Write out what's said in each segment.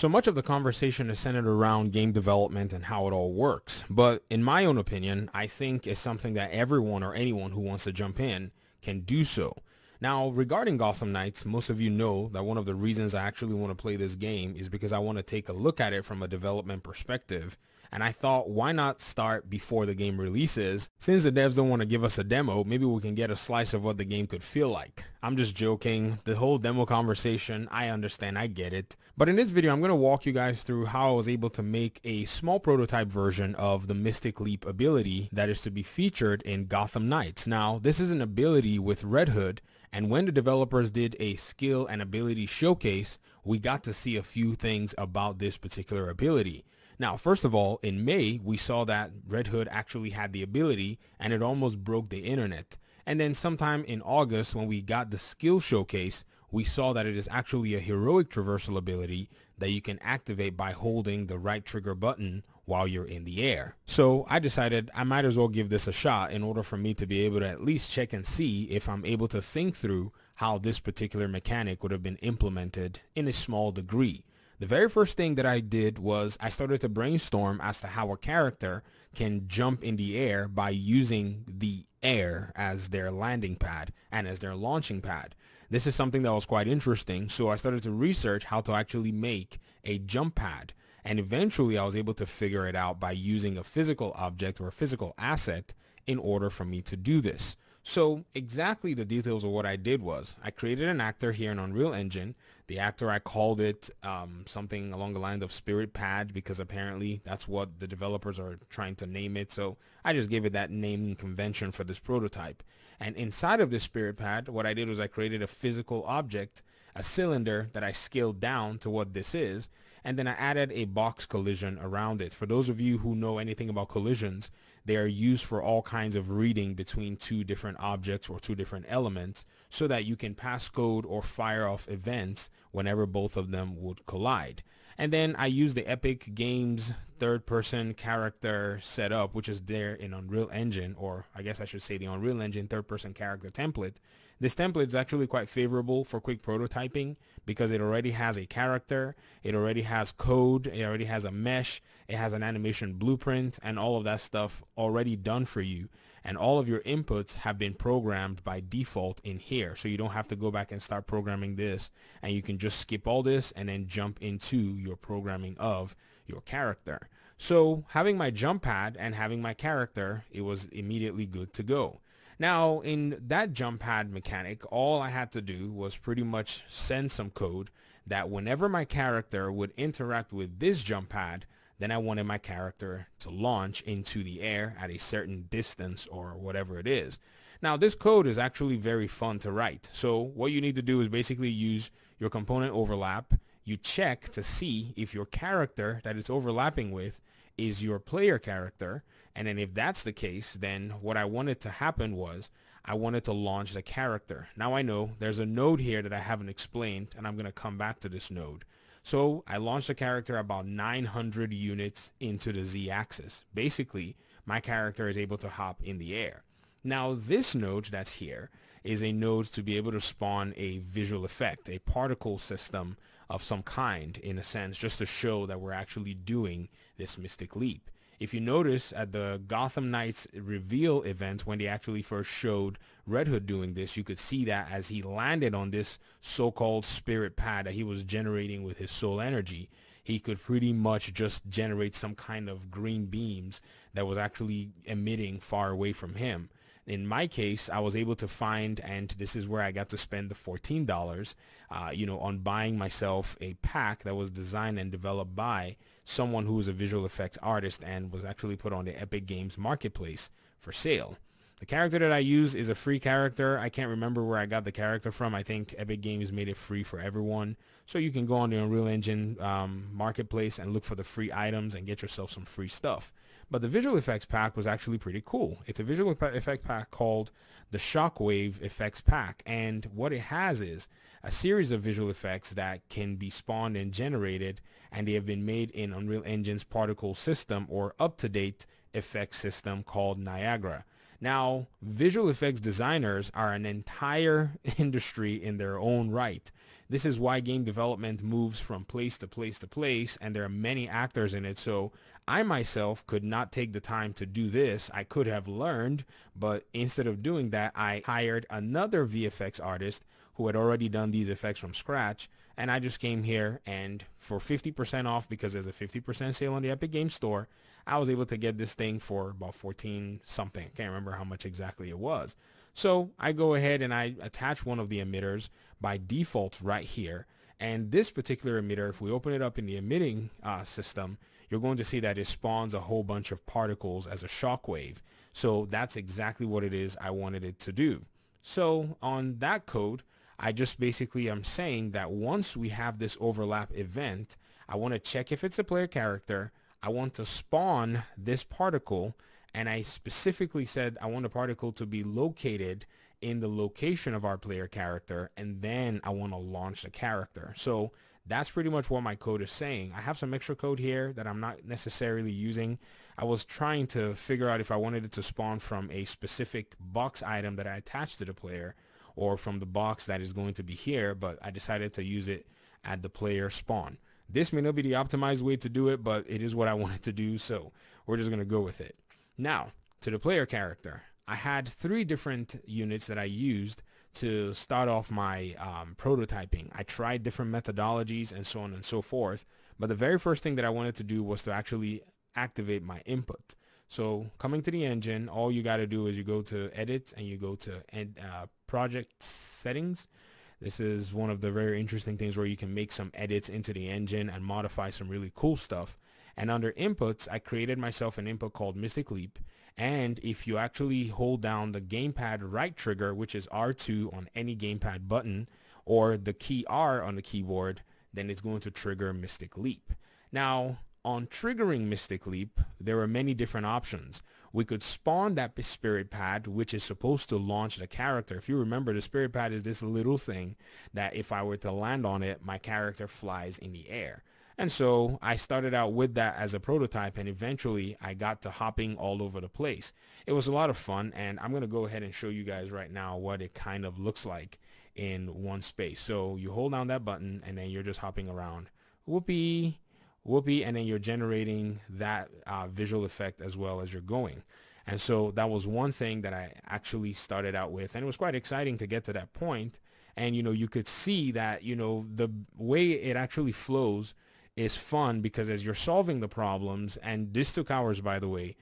So much of the conversation is centered around game development and how it all works. But in my own opinion, I think it's something that everyone or anyone who wants to jump in can do so. Now, regarding Gotham Knights, most of you know that one of the reasons I actually want to play this game is because I want to take a look at it from a development perspective. And I thought, why not start before the game releases? Since the devs don't want to give us a demo, maybe we can get a slice of what the game could feel like. I'm just joking. The whole demo conversation, I understand, I get it. But in this video, I'm going to walk you guys through how I was able to make a small prototype version of the Mystic Leap ability that is to be featured in Gotham Knights. Now, this is an ability with Red Hood, and when the developers did a skill and ability showcase, we got to see a few things about this particular ability. Now, first of all, in May, we saw that Red Hood actually had the ability and it almost broke the internet. And then sometime in August, when we got the skill showcase, we saw that it is actually a heroic traversal ability that you can activate by holding the right trigger button while you're in the air. So I decided I might as well give this a shot in order for me to be able to at least check and see if I'm able to think through how this particular mechanic would have been implemented in a small degree. The very first thing that I did was I started to brainstorm as to how a character can jump in the air by using the air as their landing pad and as their launching pad. This is something that was quite interesting, so I started to research how to actually make a jump pad. And eventually I was able to figure it out by using a physical object or a physical asset in order for me to do this. So exactly the details of what I did was I created an actor here in Unreal Engine. The actor, I called it something along the lines of Spirit Pad, because apparently that's what the developers are trying to name it. So I just gave it that naming convention for this prototype. And inside of this Spirit Pad, what I did was I created a physical object, a cylinder that I scaled down to what this is. And then I added a box collision around it. For those of you who know anything about collisions, they are used for all kinds of reading between two different objects or two different elements so that you can pass code or fire off events whenever both of them would collide. And then I used the Epic Games third-person character setup, which is there in Unreal Engine, or I guess I should say the Unreal Engine third-person character template. This template is actually quite favorable for quick prototyping because it already has a character, it already has code, it already has a mesh, it has an animation blueprint, and all of that stuff already done for you. And all of your inputs have been programmed by default in here, so you don't have to go back and start programming this, and you can just skip all this and then jump into your programming of your character. So having my jump pad and having my character, it was immediately good to go. Now, in that jump pad mechanic, all I had to do was pretty much send some code that whenever my character would interact with this jump pad, then I wanted my character to launch into the air at a certain distance or whatever it is. Now, this code is actually very fun to write. So what you need to do is basically use your component overlap. You check to see if your character that it's overlapping with is your player character. And then if that's the case, then what I wanted to happen was I wanted to launch the character. Now I know there's a node here that I haven't explained, and I'm going to come back to this node. So I launched the character about 900 units into the z-axis. Basically, my character is able to hop in the air. Now this node that's here is a node to be able to spawn a visual effect, a particle system of some kind, in a sense, just to show that we're actually doing this Mystic Leap. If you notice at the Gotham Knights reveal event, when they actually first showed Red Hood doing this, you could see that as he landed on this so-called spirit pad that he was generating with his soul energy, he could pretty much just generate some kind of green beams that was actually emitting far away from him. In my case, I was able to find, and this is where I got to spend the $14, on buying myself a pack that was designed and developed by someone who was a visual effects artist and was actually put on the Epic Games marketplace for sale. The character that I use is a free character. I can't remember where I got the character from. I think Epic Games made it free for everyone. So you can go on the Unreal Engine marketplace and look for the free items and get yourself some free stuff. But the visual effects pack was actually pretty cool. It's a visual effect pack called the Shockwave effects pack. And what it has is a series of visual effects that can be spawned and generated, and they have been made in Unreal Engine's particle system or up-to-date effect system called Niagara. Now, visual effects designers are an entire industry in their own right. This is why game development moves from place to place to place, and there are many actors in it. So I myself could not take the time to do this. I could have learned, but instead of doing that, I hired another VFX artist who had already done these effects from scratch, and I just came here and for 50% off, because there's a 50% sale on the Epic Games Store, I was able to get this thing for about 14 something. Can't remember how much exactly it was. So I go ahead and I attach one of the emitters by default right here. And this particular emitter, if we open it up in the emitting system, you're going to see that it spawns a whole bunch of particles as a shockwave. So that's exactly what it is I wanted it to do. So on that code, I just basically am saying that once we have this overlap event, I want to check if it's a player character. I want to spawn this particle, and I specifically said I want the particle to be located in the location of our player character, and then I want to launch the character. So that's pretty much what my code is saying. I have some extra code here that I'm not necessarily using. I was trying to figure out if I wanted it to spawn from a specific box item that I attached to the player or from the box that is going to be here, but I decided to use it at the player spawn. This may not be the optimized way to do it, but it is what I wanted to do, so we're just going to go with it. Now, to the player character, I had three different units that I used to start off my prototyping. I tried different methodologies and so on and so forth, but the very first thing that I wanted to do was to actually activate my input. So coming to the engine, all you got to do is you go to edit and you go to project settings. This is one of the very interesting things where you can make some edits into the engine and modify some really cool stuff. And under inputs, I created myself an input called Mystic Leap. And if you actually hold down the gamepad right trigger, which is R2 on any gamepad button, or the key R on the keyboard, then it's going to trigger Mystic Leap. Now, on triggering Mystic Leap, there are many different options. We could spawn that spirit pad, which is supposed to launch the character. If you remember, the spirit pad is this little thing that if I were to land on it, my character flies in the air. And so I started out with that as a prototype, and eventually I got to hopping all over the place. It was a lot of fun, and I'm going to go ahead and show you guys right now what it kind of looks like in one space. So you hold down that button, and then you're just hopping around. Whoopee. Whoopee, and then you're generating that visual effect as well as you're going. And so that was one thing that I actually started out with, and it was quite exciting to get to that point. And you know, you could see that, you know, the way it actually flows is fun, because as you're solving the problems, and this took hours, by the way,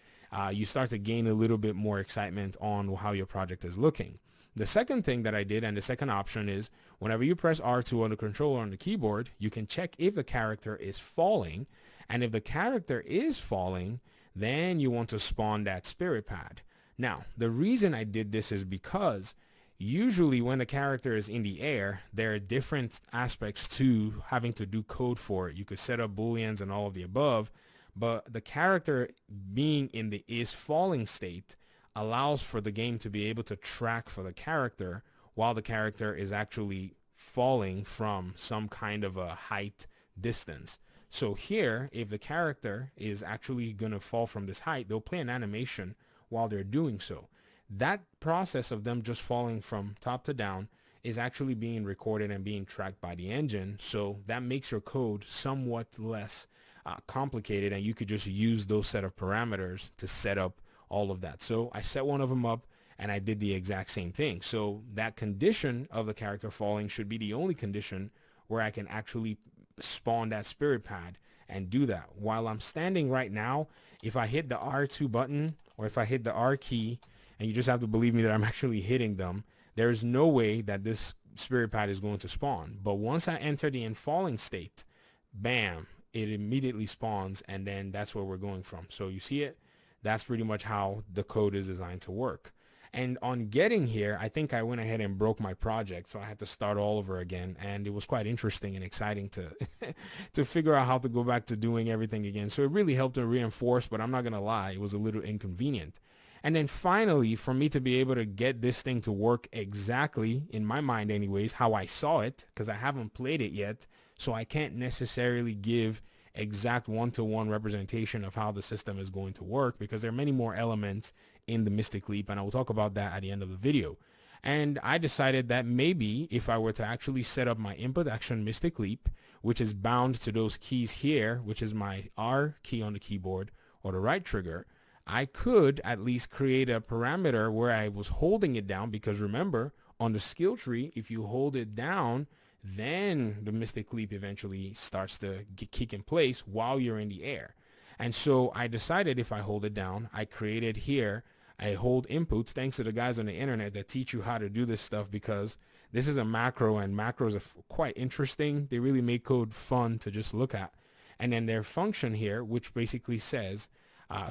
you start to gain a little bit more excitement on how your project is looking. The second thing that I did, and the second option, is whenever you press R2 on the controller on the keyboard, you can check if the character is falling. And if the character is falling, then you want to spawn that spirit pad. Now, the reason I did this is because usually when the character is in the air, there are different aspects to having to do code for it. You could set up booleans and all of the above, but the character being in the is falling state allows for the game to be able to track for the character while the character is actually falling from some kind of a height distance. So here, if the character is actually going to fall from this height, they'll play an animation while they're doing so. That process of them just falling from top to down is actually being recorded and being tracked by the engine. So that makes your code somewhat less complicated, and you could just use those set of parameters to set up all of that. So I set one of them up and I did the exact same thing. So that condition of the character falling should be the only condition where I can actually spawn that spirit pad and do that. While I'm standing right now, if I hit the R2 button, or if I hit the R key, and you just have to believe me that I'm actually hitting them, there is no way that this spirit pad is going to spawn. But once I enter the in falling state, bam, it immediately spawns, and then that's where we're going from. So you see it? That's pretty much how the code is designed to work. And on getting here, I think I went ahead and broke my project, so I had to start all over again. And it was quite interesting and exciting to to figure out how to go back to doing everything again. So it really helped to reinforce, but I'm not going to lie, it was a little inconvenient. And then finally, for me to be able to get this thing to work exactly, in my mind anyways, how I saw it, because I haven't played it yet, so I can't necessarily give exact one-to-one representation of how the system is going to work, because there are many more elements in the Mystic Leap, and I will talk about that at the end of the video. And I decided that maybe if I were to actually set up my input action Mystic Leap, which is bound to those keys here, which is my R key on the keyboard or the right trigger, I could at least create a parameter where I was holding it down, because remember, on the skill tree, if you hold it down, then the Mystic Leap eventually starts to kick in place while you're in the air. And so I decided if I hold it down, I created here a hold inputs, thanks to the guys on the internet that teach you how to do this stuff, because this is a macro, and macros are quite interesting. They really make code fun to just look at. And then their function here, which basically says,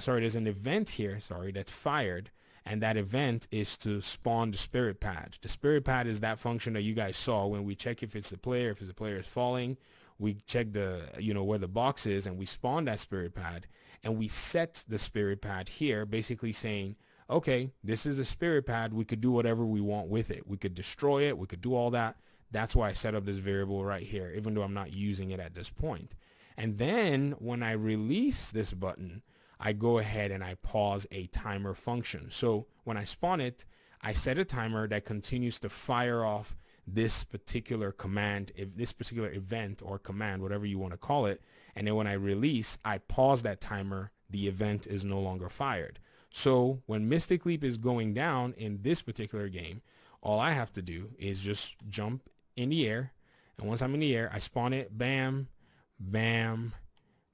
there's an event here, that's fired, and that event is to spawn the spirit pad. The spirit pad is that function that you guys saw when we check if it's the player, if the player is falling, we check the, where the box is, and we spawn that spirit pad, and we set the spirit pad here, basically saying, okay, this is a spirit pad, we could do whatever we want with it. We could destroy it, we could do all that. That's why I set up this variable right here, even though I'm not using it at this point. And then when I release this button, I go ahead and I pause a timer function. So when I spawn it, I set a timer that continues to fire off this particular command, this particular event or command, whatever you want to call it. And then when I release, I pause that timer, the event is no longer fired. So when Mystic Leap is going down in this particular game, all I have to do is just jump in the air. And once I'm in the air, I spawn it, bam, bam,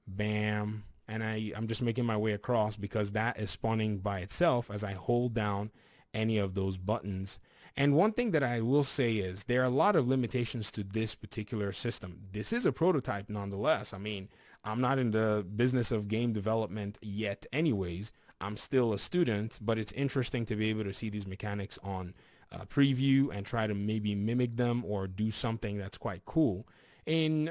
bam. And I'm just making my way across, because that is spawning by itself as I hold down any of those buttons. And one thing that I will say is there are a lot of limitations to this particular system. This is a prototype nonetheless. I mean, I'm not in the business of game development yet anyways. I'm still a student, but it's interesting to be able to see these mechanics on preview and try to maybe mimic them or do something that's quite cool. In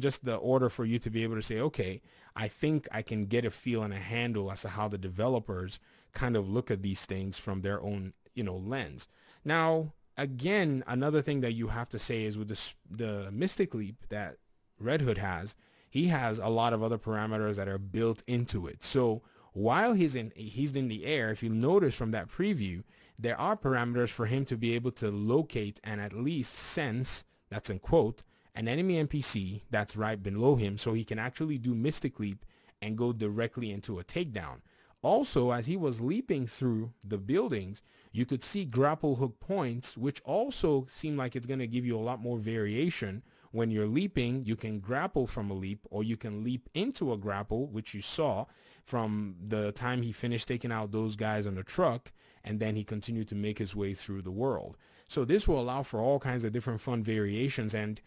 just the order for you to be able to say, okay, I think I can get a feel and a handle as to how the developers kind of look at these things from their own, lens. Now, again, another thing that you have to say is with the Mystic Leap that Red Hood has, he has a lot of other parameters that are built into it. So while he's in the air, if you notice from that preview, there are parameters for him to be able to locate and at least sense, that's in quote, an enemy NPC that's right below him, so he can actually do Mystic Leap and go directly into a takedown. Also, as he was leaping through the buildings, you could see grapple hook points, which also seem like it's going to give you a lot more variation. When you're leaping, you can grapple from a leap, or you can leap into a grapple, which you saw from the time he finished taking out those guys on the truck, and then he continued to make his way through the world. So this will allow for all kinds of different fun variations, and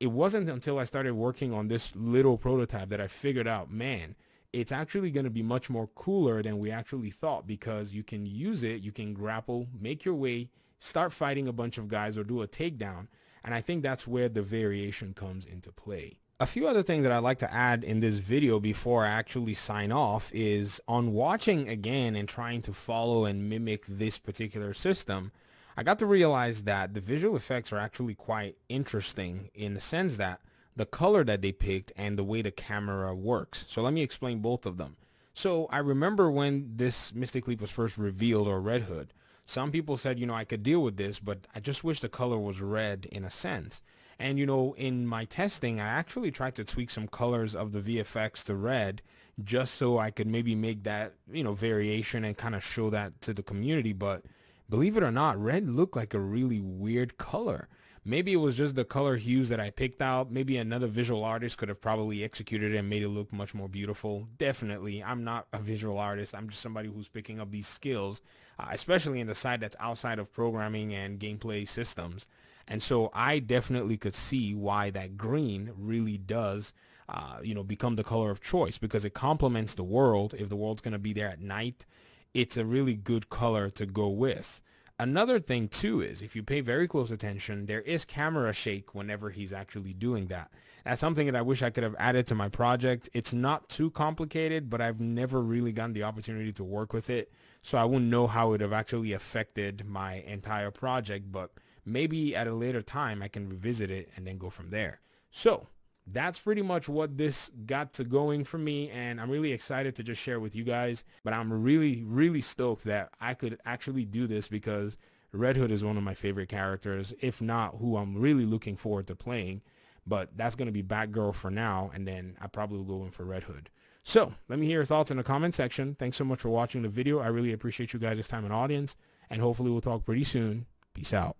it wasn't until I started working on this little prototype that I figured out, man, it's actually going to be much more cooler than we actually thought, because you can use it, you can grapple, make your way, start fighting a bunch of guys or do a takedown. And I think that's where the variation comes into play. A few other things that I'd like to add in this video before I actually sign off is, on watching again and trying to follow and mimic this particular system, I got to realize that the visual effects are actually quite interesting in the sense that the color that they picked and the way the camera works. So let me explain both of them. So I remember when this Mystic Leap was first revealed, or Red Hood, some people said, I could deal with this, but I just wish the color was red in a sense. And, in my testing, I actually tried to tweak some colors of the VFX to red just so I could maybe make that, variation and kind of show that to the community. But believe it or not, red looked like a really weird color. Maybe it was just the color hues that I picked out. Maybe another visual artist could have probably executed it and made it look much more beautiful. Definitely, I'm not a visual artist. I'm just somebody who's picking up these skills, especially in the side that's outside of programming and gameplay systems. And so I definitely could see why that green really does, become the color of choice, because it complements the world. If the world's going to be there at night, it's a really good color to go with. Another thing too is, if you pay very close attention, there is camera shake whenever he's actually doing that. That's something that I wish I could have added to my project. It's not too complicated, but I've never really gotten the opportunity to work with it, so I wouldn't know how it would have actually affected my entire project, but maybe at a later time I can revisit it and then go from there. So that's pretty much what this got to going for me, and I'm really excited to just share with you guys. But I'm really stoked that I could actually do this, because Red Hood is one of my favorite characters, if not who I'm really looking forward to playing. But that's going to be Batgirl for now, and then I probably will go in for Red Hood. So let me hear your thoughts in the comment section. Thanks so much for watching the video. I really appreciate you guys' time and audience, and hopefully we'll talk pretty soon. Peace out.